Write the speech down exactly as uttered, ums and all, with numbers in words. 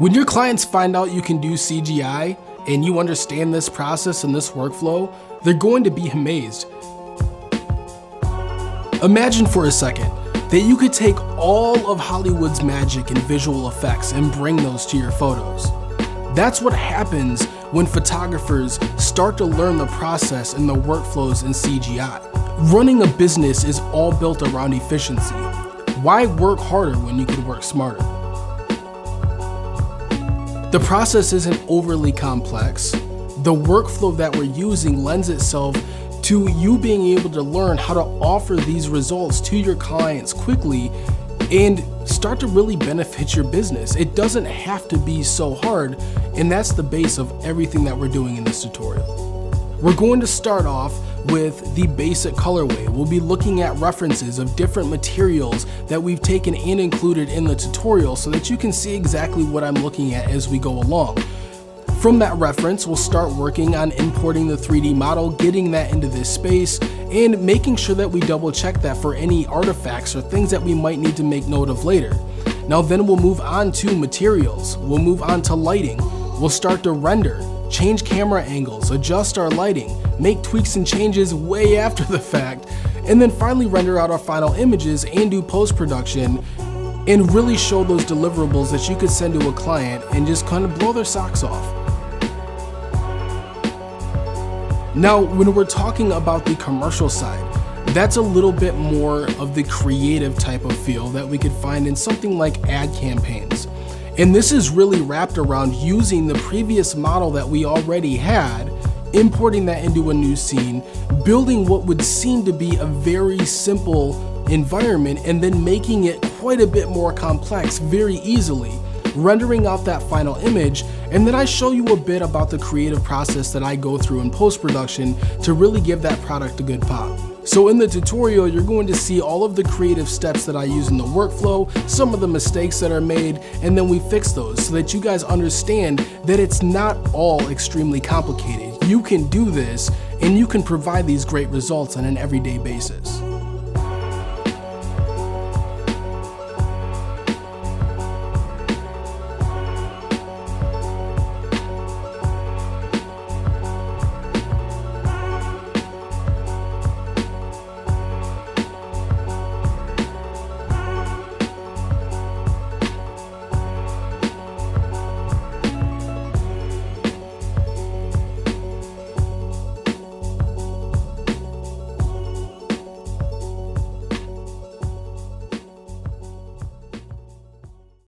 When your clients find out you can do C G I and you understand this process and this workflow, they're going to be amazed. Imagine for a second that you could take all of Hollywood's magic and visual effects and bring those to your photos. That's what happens when photographers start to learn the process and the workflows in C G I. Running a business is all built around efficiency. Why work harder when you can work smarter? The process isn't overly complex. The workflow that we're using lends itself to you being able to learn how to offer these results to your clients quickly and start to really benefit your business. It doesn't have to be so hard, and that's the base of everything that we're doing in this tutorial. We're going to start off with the basic colorway. We'll be looking at references of different materials that we've taken and included in the tutorial so that you can see exactly what I'm looking at as we go along. From that reference, we'll start working on importing the three D model, getting that into this space, and making sure that we double check that for any artifacts or things that we might need to make note of later. Now then we'll move on to materials, we'll move on to lighting, we'll start to render, change camera angles, adjust our lighting, make tweaks and changes way after the fact, and then finally render out our final images and do post-production and really show those deliverables that you could send to a client and just kind of blow their socks off. Now, when we're talking about the commercial side, that's a little bit more of the creative type of feel that we could find in something like ad campaigns. And this is really wrapped around using the previous model that we already had, importing that into a new scene, building what would seem to be a very simple environment, and then making it quite a bit more complex very easily, rendering out that final image, and then I show you a bit about the creative process that I go through in post-production to really give that product a good pop. So in the tutorial, you're going to see all of the creative steps that I use in the workflow, some of the mistakes that are made, and then we fix those so that you guys understand that it's not all extremely complicated. You can do this, and you can provide these great results on an everyday basis.